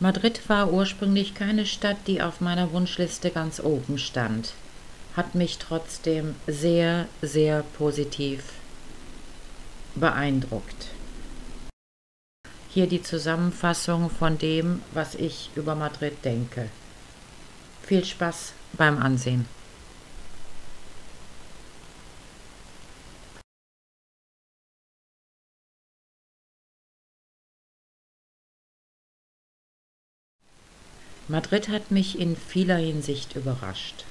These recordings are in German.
Madrid war ursprünglich keine Stadt, die auf meiner Wunschliste ganz oben stand, hat mich trotzdem sehr, sehr positiv beeindruckt. Hier die Zusammenfassung von dem, was ich über Madrid denke. Viel Spaß beim Ansehen. Madrid hat mich in vieler Hinsicht überrascht.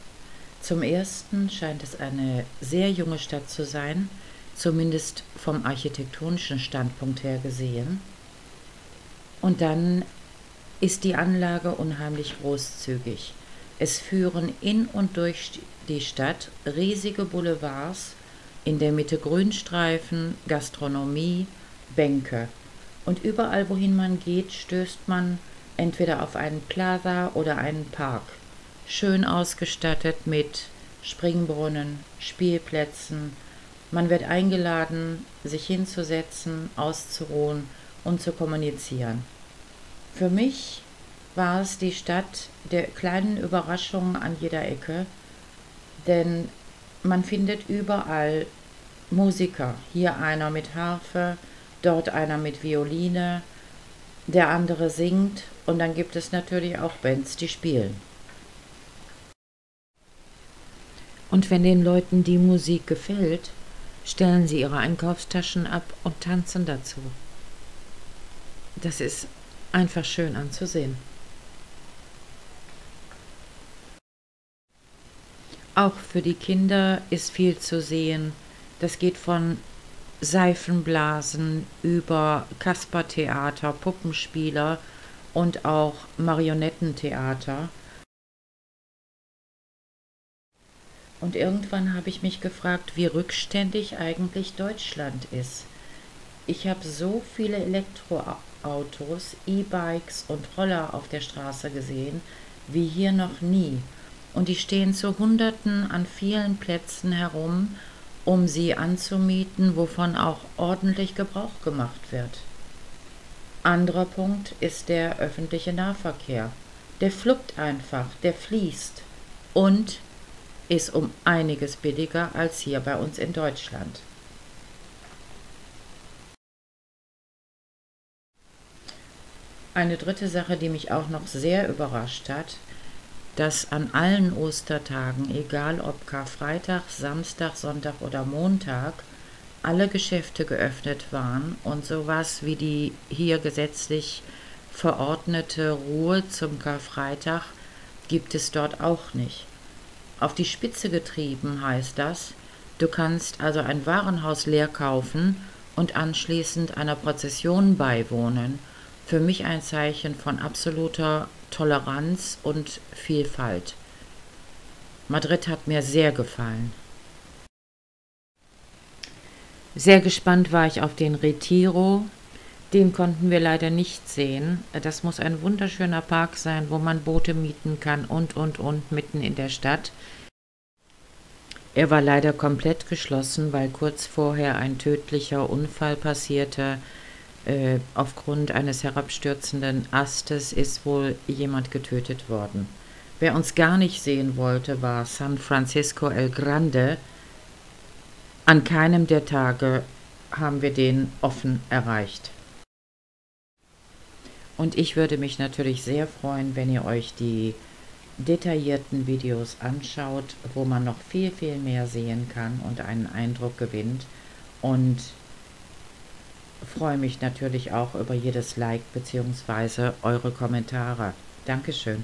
Zum Ersten scheint es eine sehr junge Stadt zu sein, zumindest vom architektonischen Standpunkt her gesehen. Und dann ist die Anlage unheimlich großzügig. Es führen in und durch die Stadt riesige Boulevards, in der Mitte Grünstreifen, Gastronomie, Bänke. Und überall, wohin man geht, stößt man entweder auf einen Plaza oder einen Park, schön ausgestattet mit Springbrunnen, Spielplätzen. Man wird eingeladen, sich hinzusetzen, auszuruhen und zu kommunizieren. Für mich war es die Stadt der kleinen Überraschungen an jeder Ecke, denn man findet überall Musiker, hier einer mit Harfe, dort einer mit Violine, der andere singt, und dann gibt es natürlich auch Bands, die spielen. Und wenn den Leuten die Musik gefällt, stellen sie ihre Einkaufstaschen ab und tanzen dazu. Das ist einfach schön anzusehen. Auch für die Kinder ist viel zu sehen. Das geht von Seifenblasen über Kaspertheater, Puppenspieler und auch Marionettentheater. Und irgendwann habe ich mich gefragt, wie rückständig eigentlich Deutschland ist. Ich habe so viele Elektroautos, E-Bikes und Roller auf der Straße gesehen, wie hier noch nie. Und die stehen zu Hunderten an vielen Plätzen herum, um sie anzumieten, wovon auch ordentlich Gebrauch gemacht wird. Anderer Punkt ist der öffentliche Nahverkehr. Der fluppt einfach, der fließt und ist um einiges billiger als hier bei uns in Deutschland. Eine dritte Sache, die mich auch noch sehr überrascht hat, dass an allen Ostertagen, egal ob Karfreitag, Samstag, Sonntag oder Montag, alle Geschäfte geöffnet waren und sowas wie die hier gesetzlich verordnete Ruhe zum Karfreitag gibt es dort auch nicht. Auf die Spitze getrieben heißt das, du kannst also ein Warenhaus leer kaufen und anschließend einer Prozession beiwohnen. Für mich ein Zeichen von absoluter Toleranz und Vielfalt. Madrid hat mir sehr gefallen. Sehr gespannt war ich auf den Retiro. Den konnten wir leider nicht sehen. Das muss ein wunderschöner Park sein, wo man Boote mieten kann und mitten in der Stadt. Er war leider komplett geschlossen, weil kurz vorher ein tödlicher Unfall passierte. Aufgrund eines herabstürzenden Astes ist wohl jemand getötet worden. Wer uns gar nicht sehen wollte, war San Francisco El Grande. An keinem der Tage haben wir den offen erreicht. Und ich würde mich natürlich sehr freuen, wenn ihr euch die detaillierten Videos anschaut, wo man noch viel, viel mehr sehen kann und einen Eindruck gewinnt, und freue mich natürlich auch über jedes Like bzw. eure Kommentare. Dankeschön.